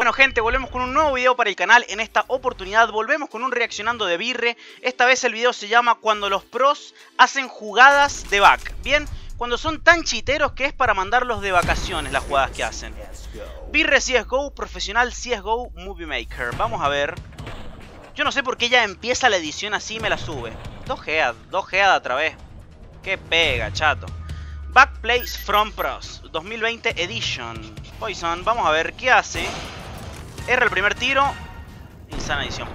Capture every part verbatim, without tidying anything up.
Bueno gente, volvemos con un nuevo video para el canal. En esta oportunidad volvemos con un reaccionando de Virre. Esta vez el video se llama Cuando los pros hacen jugadas de back. Bien, cuando son tan chiteros que es para mandarlos de vacaciones las jugadas que hacen. Virre C S G O, profesional C S G O Movie Maker. Vamos a ver. Yo no sé por qué ya empieza la edición así y me la sube. dos G A D, dos G A D otra vez. Qué pega, chato. Back Plays From Pros dos mil veinte Edition. Poison, vamos a ver qué hace. Erra el primer tiro. Insana edición.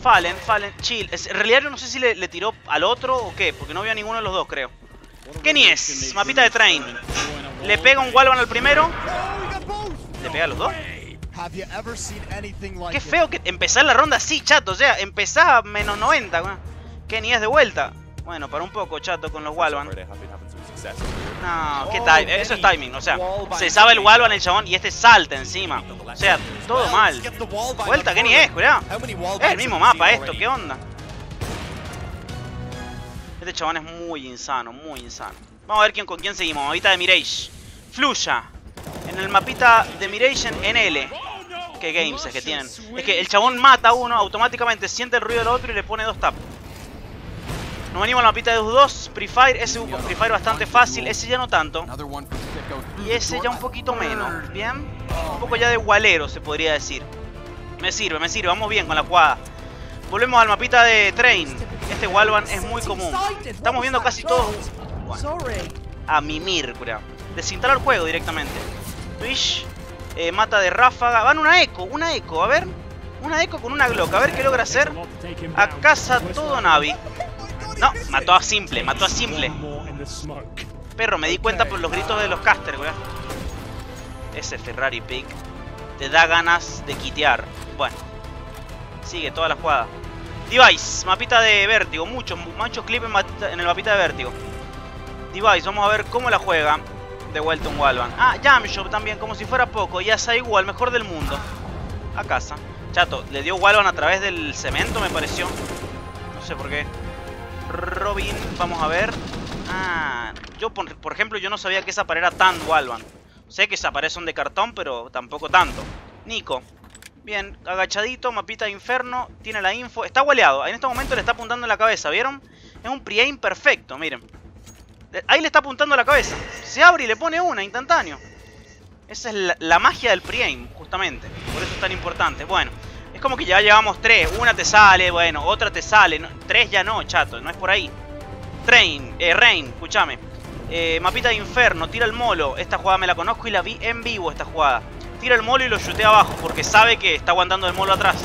Fallen, Fallen, chill. En realidad yo no sé si le, le tiró al otro o qué, porque no vio a ninguno de los dos, creo. Kenny es, mapita de Rain. Le pega un Walvan al primero. Le pega a los dos. Qué feo que empezar la ronda así, chato. O sea, empezaba menos noventa. Kenny es de vuelta. Bueno, para un poco, chato, con los Walvan. No, qué timing, eso es timing, o sea, se sabe el Walvan el chabón y este salta encima. O sea, todo mal. Vuelta, Kenny es, cuidado. Es el mismo mapa esto, qué onda. Este chabón es muy insano, muy insano. Vamos a ver quién, con quién seguimos, mapita de Mirage. Fluya, en el mapita de Mirage en L. Qué games es que tienen. Es que el chabón mata a uno, automáticamente siente el ruido del otro y le pone dos taps. Nos venimos a la mapita de dos dos, Prefire, ese Prefire bastante fácil, ese ya no tanto. Y ese ya un poquito menos, ¿bien? Un poco ya de gualero se podría decir. Me sirve, me sirve, vamos bien con la jugada. Volvemos al mapita de Train. Este Walvan es muy común. Estamos viendo casi todos... Bueno, a mimir, cura. Desinstalar el juego directamente. Twitch, eh, mata de ráfaga. Van una eco, una eco, a ver. Una eco con una Glock, a ver qué logra hacer. A casa todo Navi. No, mató a S uno mple, mató a S uno mple. Perro, me di cuenta por los gritos de los caster, weón. Ese Ferrari Pig te da ganas de quitear. Bueno, sigue toda la jugada. Device, mapita de vértigo. Muchos, muchos clips en, en el mapita de vértigo. Device, vamos a ver cómo la juega. De vuelta un Walvan. Ah, Jamshop también, como si fuera poco. Y hace igual, mejor del mundo. A casa. Chato, le dio Walvan a través del cemento, me pareció. No sé por qué. Robin, vamos a ver. Ah, yo por, por ejemplo yo no sabía que esa pared era tan Walvan. Sé que esa pared son de cartón, pero tampoco tanto. Nico, bien, agachadito, mapita de inferno, tiene la info, está gualeado. En este momento le está apuntando en la cabeza, ¿vieron? Es un pre-aim perfecto, miren. Ahí le está apuntando a la cabeza. Se abre y le pone una, instantáneo. Esa es la, la magia del pre-aim, justamente. Por eso es tan importante. Bueno. Es como que ya llevamos tres, una te sale, bueno, otra te sale, no, tres ya no, chato, no es por ahí. Train, eh, Rain, escúchame. Eh, mapita de inferno, tira el molo, esta jugada me la conozco y la vi en vivo esta jugada. Tira el molo y lo chutea abajo porque sabe que está aguantando el molo atrás.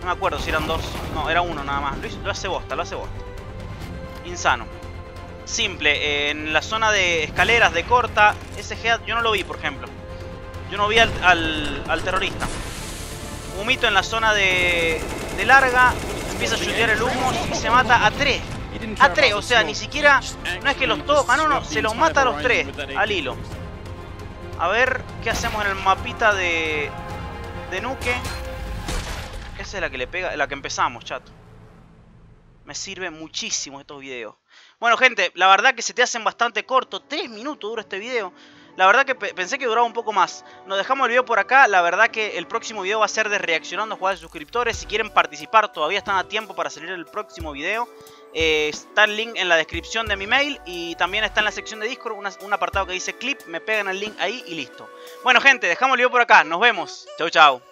No me acuerdo si eran dos, no, era uno nada más, lo, lo hace bosta, lo hace bosta. Insano. S uno mple, eh, en la zona de escaleras de corta, ese head yo no lo vi por ejemplo. Yo no vi al, al, al terrorista. Humito en la zona de, de larga, empieza a chutear el humo y se mata a tres. A tres, o sea, ni siquiera, no es que los toca, no, no, se los mata a los tres, al hilo. A ver, ¿qué hacemos en el mapita de, de Nuke? Esa es la que le pega, la que empezamos, chato. Me sirve muchísimo estos videos. Bueno, gente, la verdad que se te hacen bastante cortos, tres minutos dura este video. La verdad que pensé que duraba un poco más. Nos dejamos el video por acá. La verdad que el próximo video va a ser de reaccionando a jugadas de suscriptores. Si quieren participar todavía están a tiempo para salir el próximo video. eh, Está el link en la descripción de mi mail. Y también está en la sección de Discord una, un apartado que dice clip. Me pegan el link ahí y listo. Bueno gente, dejamos el video por acá. Nos vemos. Chau chau.